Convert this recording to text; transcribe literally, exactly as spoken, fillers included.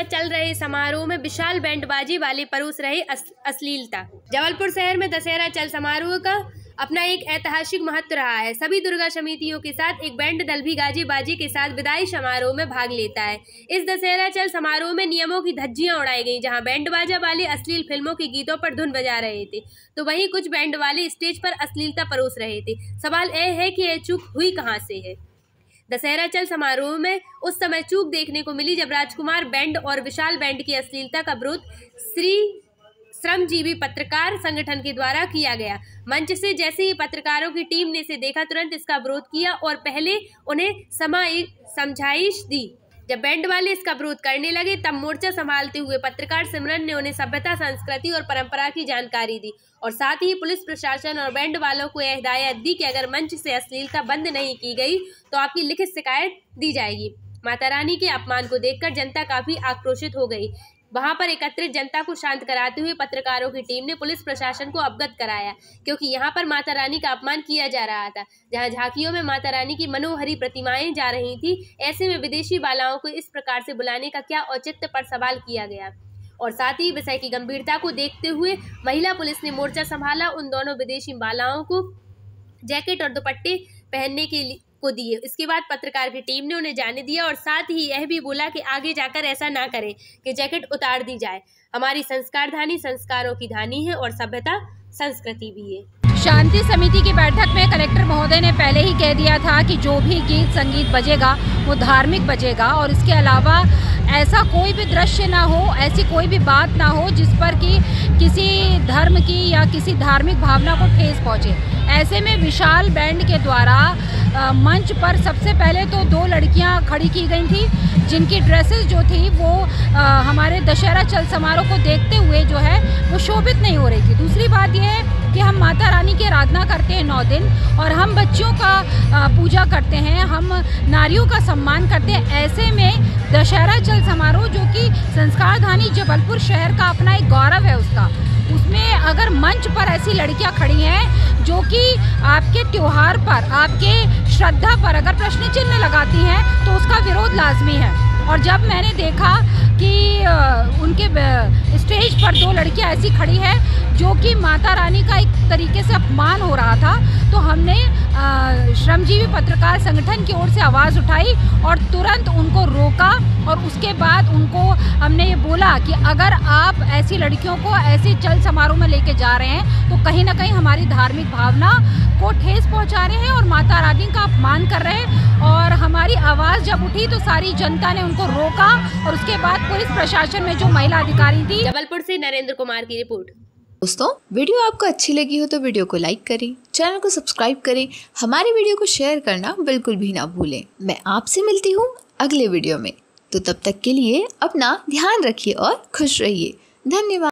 तहत चल रहे समारोह में विशाल बैंडबाजी वाली परूस रही अश्लीलता। जबलपुर शहर में दशहरा चल समारोह का अपना एक ऐतिहासिक महत्व रहा है। सभी दुर्गा समितियों के साथ एक बैंड दल भी गाजी बाजी के साथ विदाई समारोह में भाग लेता है। इस दशहरा चल समारोह में नियमों की धज्जियां उड़ाई गईं, जहां बैंड बाजा वाले अश्लील फिल्मों के गीतों पर धुन बजा रहे थे, तो वहीं कुछ बैंड वाले स्टेज पर अश्लीलता परोस रहे थे। सवाल यह है कि यह चूक हुई कहाँ से है। दशहरा चल समारोह में उस समय चूक देखने को मिली जब राजकुमार बैंड और विशाल बैंड की अश्लीलता का विरोध श्री श्रमजीवी पत्रकार संगठन के द्वारा किया गया। मंच से जैसे ही पत्रकारों की टीम ने इसे देखा, तुरंत इसका विरोध किया और पहले उन्हें समाई समझाइश दी। जब बैंड वाले इसका विरोध करने लगे, तब मोर्चा संभालते हुए पत्रकार सिमरन ने उन्हें सभ्यता, संस्कृति और परंपरा की जानकारी दी और साथ ही पुलिस प्रशासन और बैंड वालों को यह हिदायत दी कि अगर मंच से अश्लीलता बंद नहीं की गई तो आपकी लिखित शिकायत दी जाएगी। माता रानी के अपमान को देखकर जनता काफी आक्रोशित हो गई। वहां पर एकत्रित जनता को शांत कराते हुए पत्रकारों की टीम ने पुलिस प्रशासन को अवगत कराया, क्योंकि यहां पर माता रानी का अपमान किया जा रहा था। जहां झांकियों में माता रानी की मनोहरी प्रतिमाएं जा रही थी, ऐसे में विदेशी बालाओं को इस प्रकार से बुलाने का क्या औचित्य पर सवाल किया गया और साथ ही विषय की गंभीरता को देखते हुए महिला पुलिस ने मोर्चा संभाला। उन दोनों विदेशी बालाओं को जैकेट और दुपट्टे पहनने के लिए को दिए। इसके बाद पत्रकार की टीम ने उन्हें जाने दिया और साथ ही यह भी बोला कि आगे जाकर ऐसा ना करें कि जैकेट उतार दी जाए। हमारी संस्कारधानी संस्कारों की धानी है और सभ्यता संस्कृति भी है। शांति समिति की बैठक में कलेक्टर महोदय ने पहले ही कह दिया था कि जो भी गीत संगीत बजेगा वो धार्मिक बजेगा और इसके अलावा ऐसा कोई भी दृश्य ना हो, ऐसी कोई भी बात ना हो जिस पर कि किसी धर्म की या किसी धार्मिक भावना को ठेस पहुंचे। ऐसे में विशाल बैंड के द्वारा आ, मंच पर सबसे पहले तो दो लड़कियां खड़ी की गई थी, जिनकी ड्रेसेस जो थी वो आ, हमारे दशहरा चल समारोह को देखते हुए जो है वो शोभित नहीं हो रही थी। दूसरी बात यह है कि हम माता रानी की आराधना करते हैं नौ दिन और हम बच्चियों का पूजा करते हैं, हम नारियों का सम्मान करते हैं। ऐसे में दशहरा चल समारोह जो कि संस्कारधानी जबलपुर शहर का अपना एक गौरव है उसका, उसमें अगर मंच पर ऐसी लड़कियां खड़ी हैं जो कि आपके त्यौहार पर, आपके श्रद्धा पर अगर प्रश्न चिन्ह लगाती हैं तो उसका विरोध लाजमी है। और जब मैंने देखा कि उनके स्टेज पर दो लड़कियां ऐसी खड़ी हैं जो कि माता रानी का एक तरीके से अपमान हो रहा था, तो हमने श्रमजीवी पत्रकार संगठन की ओर से आवाज़ उठाई और तुरंत उनको रोका और उसके बाद उनको हमने ये बोला कि अगर आप ऐसी लड़कियों को ऐसे चल समारोह में लेके जा रहे हैं तो कहीं ना कहीं हमारी धार्मिक भावना को ठेस पहुंचा रहे हैं और माता रानी का अपमान कर रहे हैं। और हमारी आवाज़ जब उठी तो सारी जनता ने उनको रोका और उसके बाद पुलिस प्रशासन में जो महिला अधिकारी थी। जबलपुर से नरेंद्र कुमार की रिपोर्ट। दोस्तों, वीडियो आपको अच्छी लगी हो तो वीडियो को लाइक करें, चैनल को सब्सक्राइब करें, हमारे वीडियो को शेयर करना बिल्कुल भी ना भूलें। मैं आपसे मिलती हूँ अगले वीडियो में, तो तब तक के लिए अपना ध्यान रखिए और खुश रहिए। धन्यवाद।